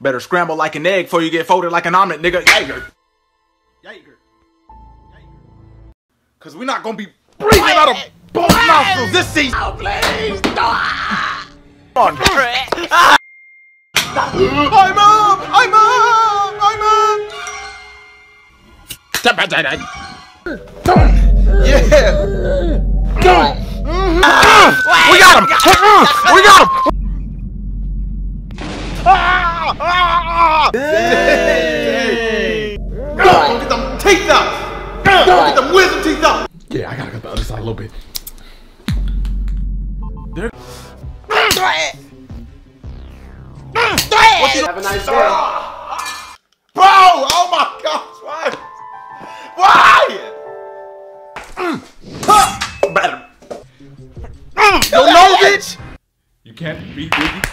Better scramble like an egg before you get folded like an omelet, nigga. Jaeger. Cause we're not gonna be breathing out of both nostrils this season. Oh, please. Come on. I'm up. Yeah. We got him. Hey. Go get them teeth out. Go get them wisdom teeth out. Yeah, I gotta get the other side a little bit. There. Have a nice day. Bro, oh my gosh, why? Your nose itch. You can't beat Biggie.